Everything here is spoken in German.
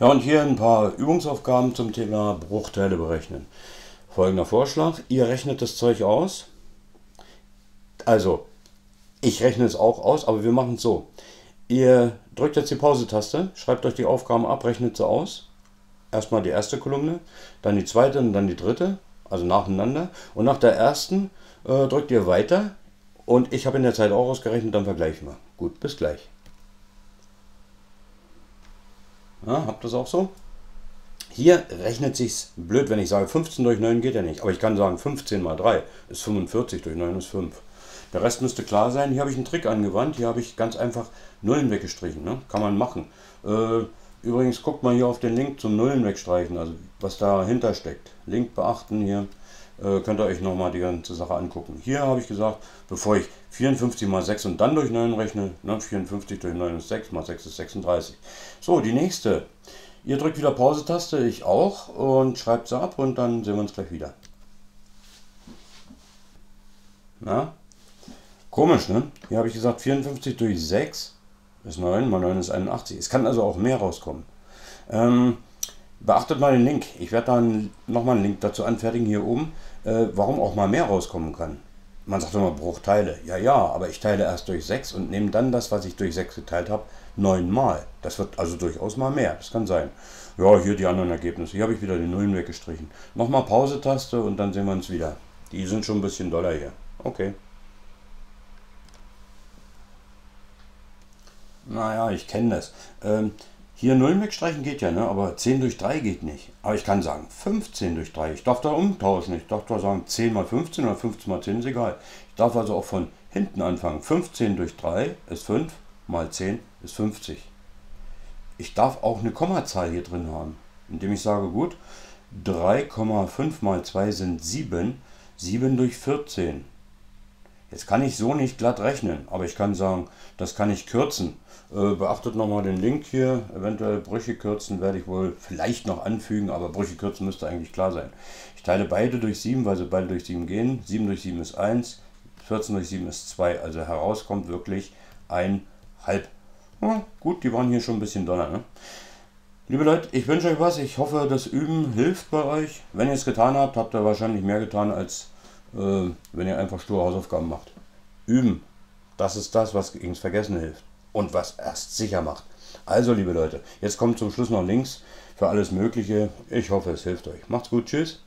Ja, und hier ein paar Übungsaufgaben zum Thema Bruchteile berechnen. Folgender Vorschlag, ihr rechnet das Zeug aus. Also, ich rechne es auch aus, aber wir machen es so. Ihr drückt jetzt die Pause-Taste, schreibt euch die Aufgaben ab, rechnet sie aus. Erstmal die erste Kolumne, dann die zweite und dann die dritte, also nacheinander. Und nach der ersten drückt ihr weiter und ich habe in der Zeit auch ausgerechnet, dann vergleichen wir. Gut, bis gleich. Ja, habt ihr das auch so? Hier rechnet sich's blöd, wenn ich sage 15 durch 9 geht ja nicht, aber ich kann sagen 15 mal 3 ist 45, durch 9 ist 5. Der Rest müsste klar sein. Hier habe ich einen Trick angewandt, hier habe ich ganz einfach Nullen weggestrichen, ne? Kann man machen. Übrigens guckt mal hier auf den Link zum Nullen wegstreichen, also was dahinter steckt. Link beachten hier, könnt ihr euch nochmal die ganze Sache angucken. Hier habe ich gesagt, bevor ich 54 mal 6 und dann durch 9 rechne, ne? 54 durch 9 ist 6, mal 6 ist 36. So, die nächste. Ihr drückt wieder Pause-Taste, ich auch, und schreibt sie ab und dann sehen wir uns gleich wieder. Na? Komisch, ne? Hier habe ich gesagt, 54 durch 6 ist 9, mal 9 ist 81. Es kann also auch mehr rauskommen. Beachtet mal den Link. Ich werde dann nochmal einen Link dazu anfertigen hier oben, warum auch mal mehr rauskommen kann. Man sagt immer Bruchteile. Ja, aber ich teile erst durch 6 und nehme dann das, was ich durch 6 geteilt habe, 9 mal. Das wird also durchaus mal mehr. Das kann sein. Ja, hier die anderen Ergebnisse. Hier habe ich wieder die Nullen weggestrichen. Nochmal Pause-Taste und dann sehen wir uns wieder. Die sind schon ein bisschen doller hier. Okay. Naja, ich kenne das. Hier Nullen wegstreichen geht ja, ne? Aber 10 durch 3 geht nicht. Aber ich kann sagen 15 durch 3. Ich darf da umtauschen. Ich darf da sagen 10 mal 15 oder 15 mal 10 ist egal. Ich darf also auch von hinten anfangen. 15 durch 3 ist 5, mal 10 ist 50. Ich darf auch eine Kommazahl hier drin haben, indem ich sage, gut, 3,5 mal 2 sind 7. 7 durch 14. Jetzt kann ich so nicht glatt rechnen, aber ich kann sagen, das kann ich kürzen. Beachtet nochmal den Link hier, eventuell Brüche kürzen werde ich wohl vielleicht noch anfügen, aber Brüche kürzen müsste eigentlich klar sein. Ich teile beide durch 7, weil sie beide durch 7 gehen. 7 durch 7 ist 1, 14 durch 7 ist 2, also herauskommt wirklich 1,5. Ja, gut, die waren hier schon ein bisschen doller, ne? Liebe Leute, ich wünsche euch was, ich hoffe, das Üben hilft bei euch. Wenn ihr es getan habt, habt ihr wahrscheinlich mehr getan als wenn ihr einfach stur Hausaufgaben macht. Üben, das ist das, was gegen's Vergessen hilft und was erst sicher macht. Also liebe Leute, jetzt kommt zum Schluss noch Links für alles Mögliche. Ich hoffe, es hilft euch. Macht's gut, tschüss.